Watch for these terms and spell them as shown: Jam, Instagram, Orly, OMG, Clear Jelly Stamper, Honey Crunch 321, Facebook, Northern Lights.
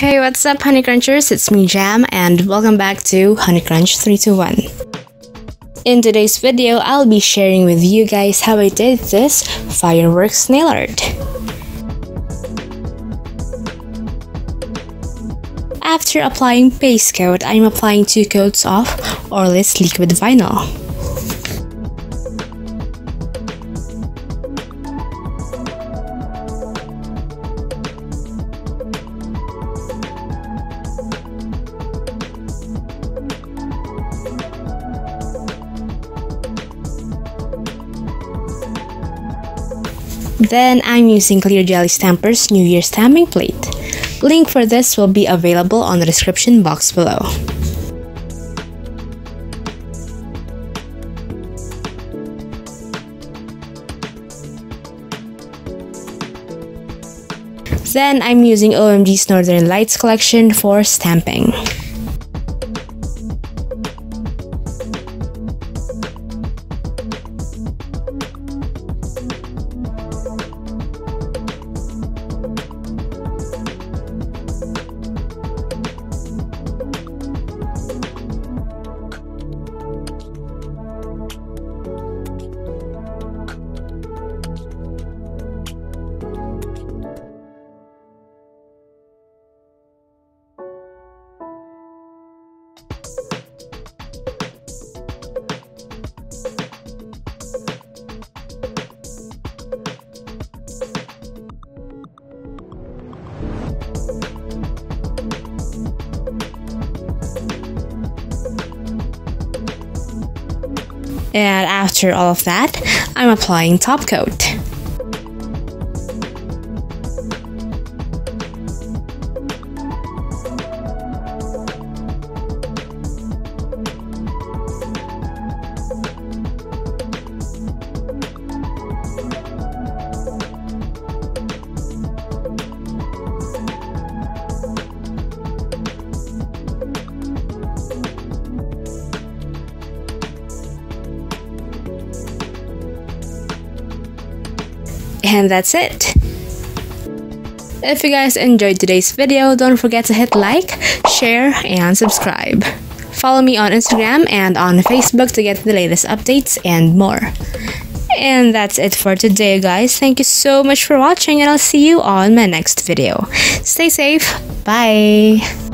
Hey, what's up, Honey Crunchers? It's me, Jam, and welcome back to Honey Crunch 321. In today's video, I'll be sharing with you guys how I did this fireworks nail art. After applying paste coat, I'm applying 2 coats of Orly's liquid vinyl. Then I'm using Clear Jelly Stamper's New Year stamping plate. Link for this will be available on the description box below. Then I'm using OMG's Northern Lights collection for stamping. And after all of that, I'm applying top coat. And that's it. If you guys enjoyed today's video, don't forget to hit like, share, and subscribe. Follow me on Instagram and on Facebook to get the latest updates and more. And that's it for today, guys. Thank you so much for watching, and I'll see you on my next video. Stay safe. Bye.